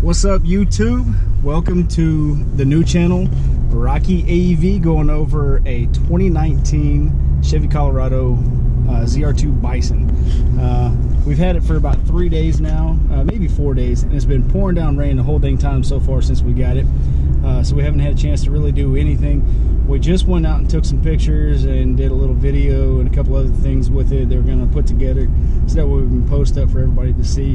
What's up, YouTube? Welcome to the new channel, Rocky AEV, going over a 2019 Chevy Colorado ZR2 Bison. We've had it for about 3 days now, maybe 4 days, and it's been pouring down rain the whole dang time so far since we got it. So we haven't had a chance to really do anything. We just went out and took some pictures and did a little video and a couple other things with it that we're going to put together so that we can post up for everybody to see.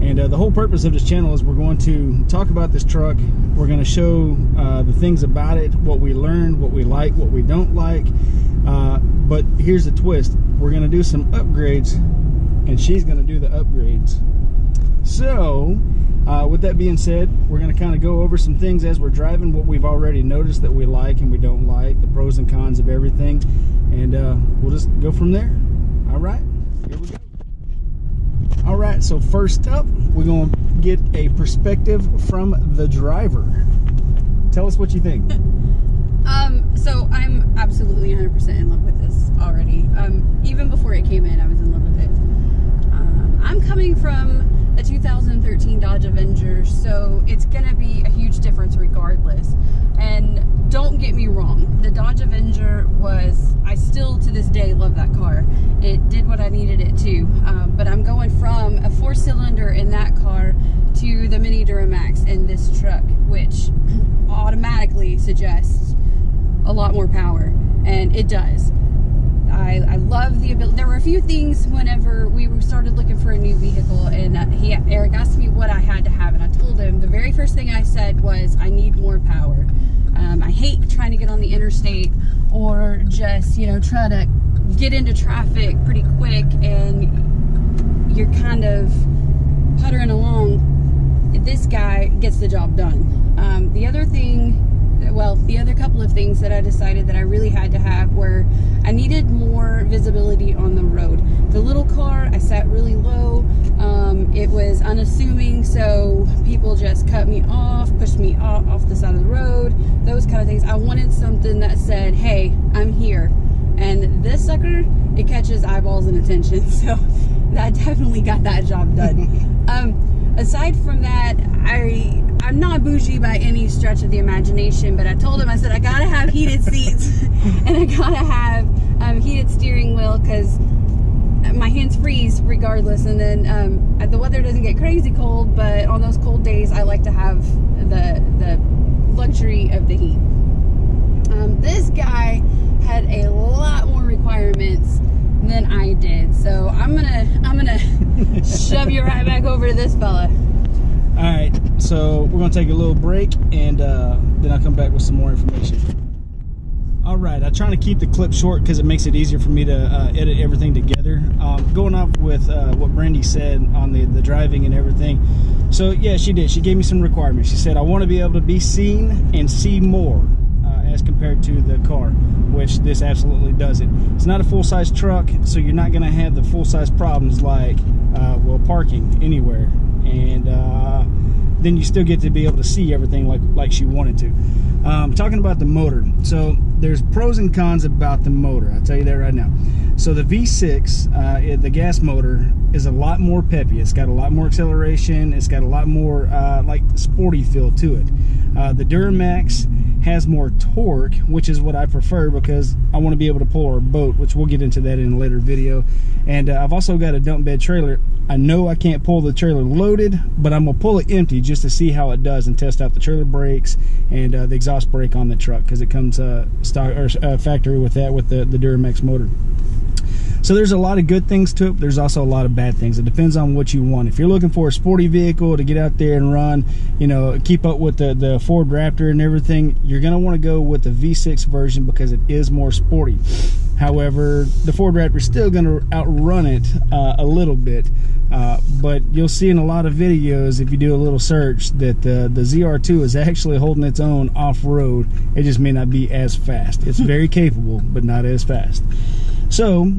And the whole purpose of this channel is we're going to talk about this truck. We're going to show the things about it, what we learned, what we like, what we don't like. But here's the twist. We're going to do some upgrades, and she's going to do the upgrades. So with that being said, we're going to kind of go over some things as we're driving, what we've already noticed that we like and we don't like, the pros and cons of everything, and we'll just go from there. All right, here we go. All right, so first up, we're going to get a perspective from the driver. Tell us what you think. So I'm absolutely 100% in love with this already. Even before it came in, I was in love with it. I'm coming from a 2013 Dodge Avenger, so it's gonna be a huge difference regardless. And don't get me wrong, the Dodge Avenger was, I still to this day love that car. It did what I needed it to, but I'm going from a 4-cylinder in that car to the mini Duramax in this truck, which automatically suggests a lot more power, and it does. I love the ability. There were a few things whenever we started looking for a new vehicle, and Eric asked me what I had to have, and I told him the very first thing I said was, I need more power. I hate trying to get on the interstate or just, you know, try to get into traffic pretty quick, and you're kind of puttering along. This guy gets the job done. The other thing, well, the other couple of things that I decided that I really had to have were, I needed more visibility on the road. The little car, I sat really low. It was unassuming, so people just cut me off, pushed me off the side of the road, those kind of things. I wanted something that said, hey, I'm here. And this sucker, it catches eyeballs and attention, so that definitely got that job done. Aside from that, I'm not bougie by any stretch of the imagination, but I told him, I said, I gotta have heated seats and I gotta have heated steering wheel, because my hands freeze regardless, and then the weather doesn't get crazy cold, but on those cold days I like to have the luxury of the heat. This guy had a lot more requirements than I did, so I'm gonna shove you right back over to this fella. All right, so we're going to take a little break, and then I'll come back with some more information. All right, I'm trying to keep the clip short because it makes it easier for me to edit everything together. Going off with what Brandy said on the driving and everything. So, yeah, she did. She gave me some requirements. She said, I want to be able to be seen and see more as compared to the car, which this absolutely doesn't. It's not a full-size truck, so you're not going to have the full-size problems like, well, parking anywhere. And then you still get to be able to see everything like she wanted to. Talking about the motor, so there's pros and cons about the motor. I'll tell you that right now. So the V6, the gas motor, is a lot more peppy. It's got a lot more acceleration. It's got a lot more like sporty feel to it. The Duramax has more torque, which is what I prefer because I want to be able to pull our boat, which we'll get into that in a later video. And I've also got a dump bed trailer. I know I can't pull the trailer loaded, but I'm gonna pull it empty just to see how it does and test out the trailer brakes and the exhaust brake on the truck, because it comes stock or factory with that, with the Duramax motor. So there's a lot of good things to it. There's also a lot of bad things. It depends on what you want. If you're looking for a sporty vehicle to get out there and run, you know, keep up with the Ford Raptor and everything, you're going to want to go with the V6 version because it is more sporty. However, the Ford Raptor is still going to outrun it a little bit, but you'll see in a lot of videos, if you do a little search, that the ZR2 is actually holding its own off-road. It just may not be as fast. It's very capable, but not as fast. So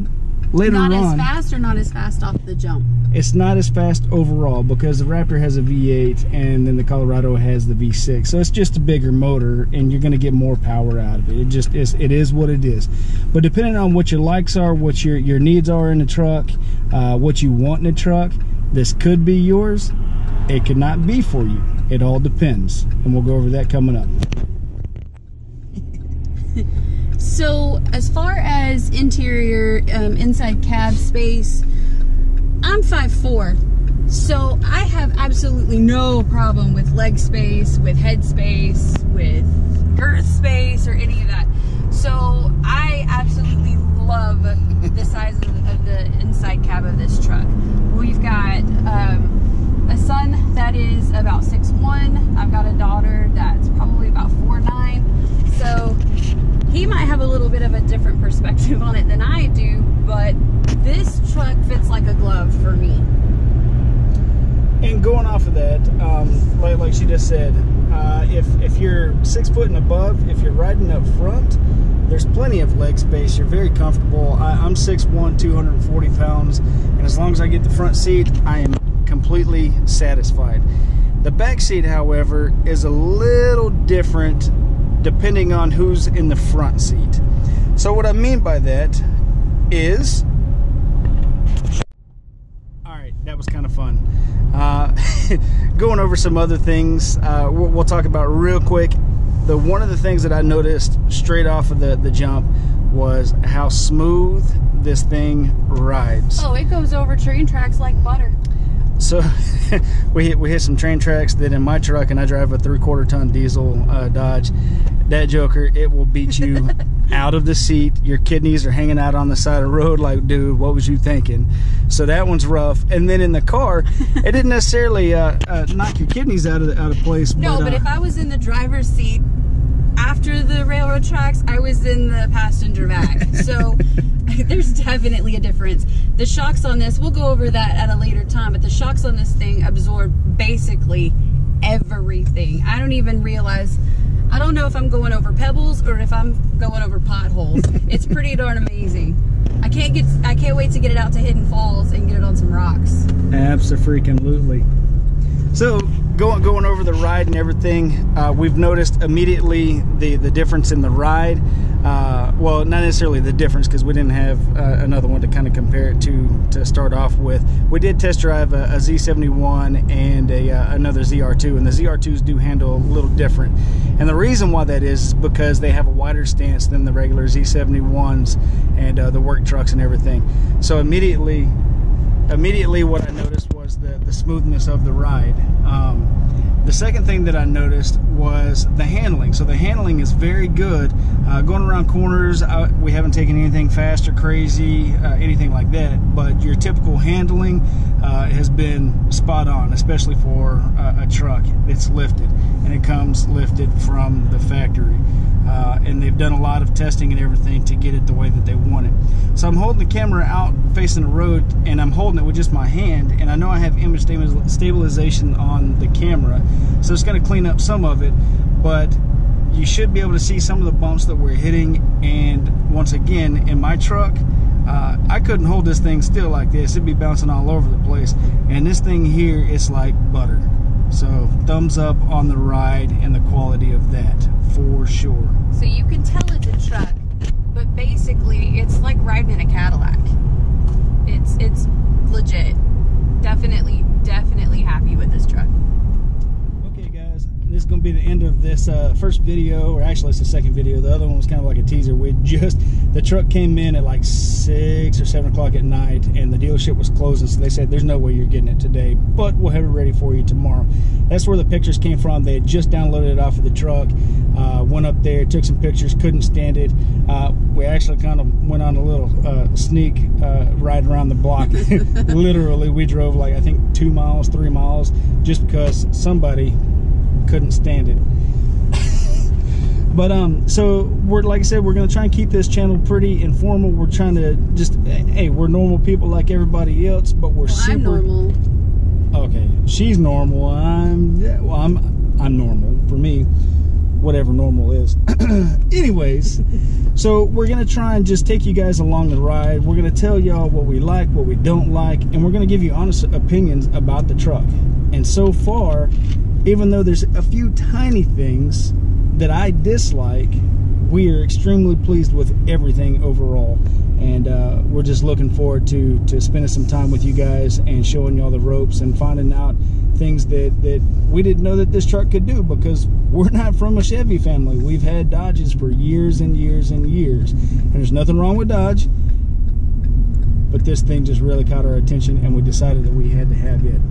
later on, not as fast, or not as fast off the jump? It's not as fast overall because the Raptor has a V8 and then the Colorado has the V6. So it's just a bigger motor and you're going to get more power out of it. It just is, it is what it is. But depending on what your likes are, what your needs are in the truck, what you want in a truck, this could be yours. It could not be for you. It all depends. And we'll go over that coming up. So as far as interior, inside cab space, I'm 5'4", so I have absolutely no problem with leg space, with head space, with girth space, or any of that. So I absolutely love the size of the inside cab of this truck. We've got a son that is about 6'1". I've got a daughter that's probably about 4'9". So he might have a little bit of a different perspective on it than I do, but this truck fits like a glove for me. And going off of that, like she just said, if you're 6 foot and above, if you're riding up front, there's plenty of leg space. You're very comfortable. I'm 6'1", 240 pounds, and as long as I get the front seat, I am completely satisfied. The back seat, however, is a little different depending on who's in the front seat. So what I mean by that is, all right, that was kind of fun. Going over some other things we'll talk about real quick. One of the things that I noticed straight off of the jump was how smooth this thing rides. Oh, it goes over train tracks like butter. So we hit some train tracks that in my truck, and I drive a 3/4 ton diesel Dodge. That joker, it will beat you out of the seat. Your kidneys are hanging out on the side of the road like, dude, what was you thinking? So that one's rough. And then in the car, it didn't necessarily knock your kidneys out of place. No, but if I was in the driver's seat after the railroad tracks, I was in the passenger back. So there's definitely a difference. The shocks on this, we'll go over that at a later time, but the shocks on this thing absorb basically everything. I don't even realize, I don't know if I'm going over pebbles or if I'm going over potholes. It's pretty darn amazing. I can't wait to get it out to Hidden Falls and get it on some rocks. Abso-freaking-lutely. So going over the ride and everything, we've noticed immediately the difference in the ride. Well, not necessarily the difference, because we didn't have another one to kind of compare it to start off with. We did test drive a Z71 and another ZR2, and the ZR2s do handle a little different. And the reason why that is because they have a wider stance than the regular Z71s and the work trucks and everything. So immediately what I noticed was the smoothness of the ride. The second thing that I noticed was the handling. So the handling is very good. Going around corners, we haven't taken anything fast or crazy, anything like that, but your typical handling has been spot on, especially for a truck. It's lifted, and it comes lifted from the factory. And they've done a lot of testing and everything to get it the way that they want it. So I'm holding the camera out facing the road, and I'm holding it with just my hand, and I know I have image stabilization on the camera, so it's going to clean up some of it, but you should be able to see some of the bumps that we're hitting. And once again, in my truck, I couldn't hold this thing still like this. It'd be bouncing all over the place, and this thing here is like butter. So thumbs up on the ride and the quality of that for sure. So you can tell it's a truck, but basically it's like riding in a Cadillac. It's legit. Definitely happy with this truck. Okay guys, this is going to be the end of this first video, or actually it's the second video. The other one was kind of like a teaser. The truck came in at like 6 or 7 o'clock at night, and the dealership was closing, so they said there's no way you're getting it today, but we'll have it ready for you tomorrow. That's where the pictures came from. They had just downloaded it off of the truck, went up there, took some pictures, couldn't stand it. We actually kind of went on a little sneak ride around the block. Literally, we drove like I think 2 miles, 3 miles, just because somebody couldn't stand it. But so we're, like I said, we're gonna try and keep this channel pretty informal. We're trying to just, hey, we're normal people like everybody else, but we're super. I'm normal. Okay, she's normal. I'm normal for me, whatever normal is. Anyways, so we're gonna try and just take you guys along the ride. We're gonna tell y'all what we like, what we don't like, and we're gonna give you honest opinions about the truck. And so far, even though there's a few tiny things that I dislike, we are extremely pleased with everything overall. And we're just looking forward to spending some time with you guys and showing y'all the ropes and finding out things that we didn't know that this truck could do, because we're not from a Chevy family. We've had Dodges for years and years and years, and there's nothing wrong with Dodge, but this thing just really caught our attention, and we decided that we had to have it.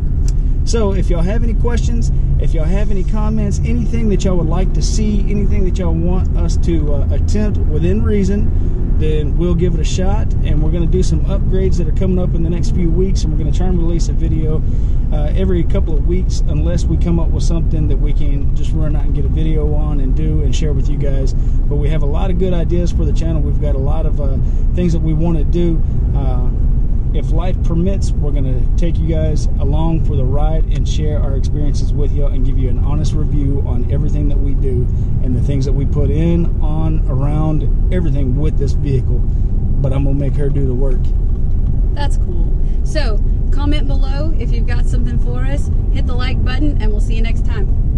So if y'all have any questions, if y'all have any comments, anything that y'all would like to see, anything that y'all want us to attempt within reason, then we'll give it a shot. And we're going to do some upgrades that are coming up in the next few weeks, and we're going to try and release a video every couple of weeks, unless we come up with something that we can just run out and get a video on and do and share with you guys. But we have a lot of good ideas for the channel. We've got a lot of things that we want to do. If life permits, we're going to take you guys along for the ride and share our experiences with you and give you an honest review on everything that we do and the things that we put in, on, around, everything with this vehicle. But I'm going to make her do the work. That's cool. So comment below if you've got something for us. Hit the like button, and we'll see you next time.